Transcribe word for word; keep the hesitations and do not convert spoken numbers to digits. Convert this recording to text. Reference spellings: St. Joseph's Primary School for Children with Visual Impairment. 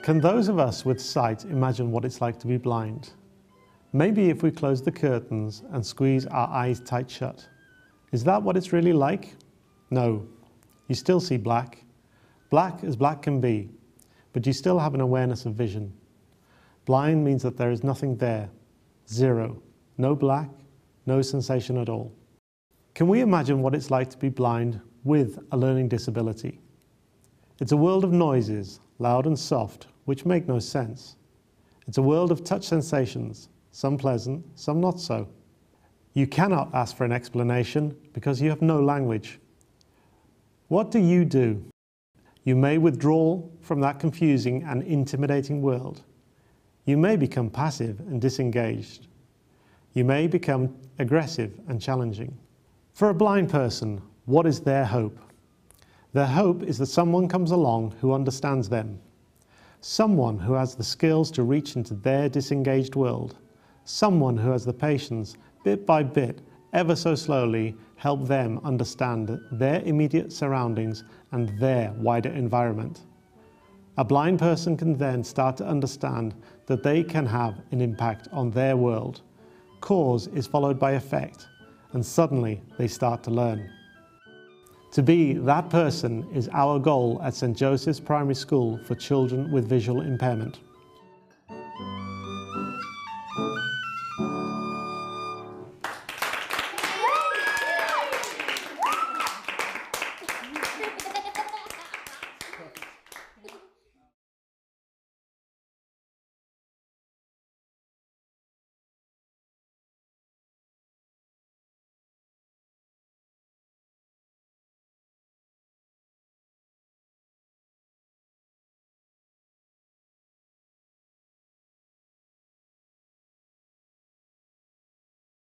Can those of us with sight imagine what it's like to be blind? Maybe if we close the curtains and squeeze our eyes tight shut. Is that what it's really like? No, you still see black. Black as black can be, but you still have an awareness of vision. Blind means that there is nothing there. Zero. No black, no sensation at all. Can we imagine what it's like to be blind with a learning disability? It's a world of noises, loud and soft, which make no sense. It's a world of touch sensations, some pleasant, some not so. You cannot ask for an explanation because you have no language. What do you do? You may withdraw from that confusing and intimidating world. You may become passive and disengaged. You may become aggressive and challenging. For a blind person, what is their hope? Their hope is that someone comes along who understands them. Someone who has the skills to reach into their disengaged world. Someone who has the patience, bit by bit, ever so slowly, help them understand their immediate surroundings and their wider environment. A blind person can then start to understand that they can have an impact on their world. Cause is followed by effect, and suddenly they start to learn. To be that person is our goal at Saint Joseph's Primary School for Children with Visual Impairment.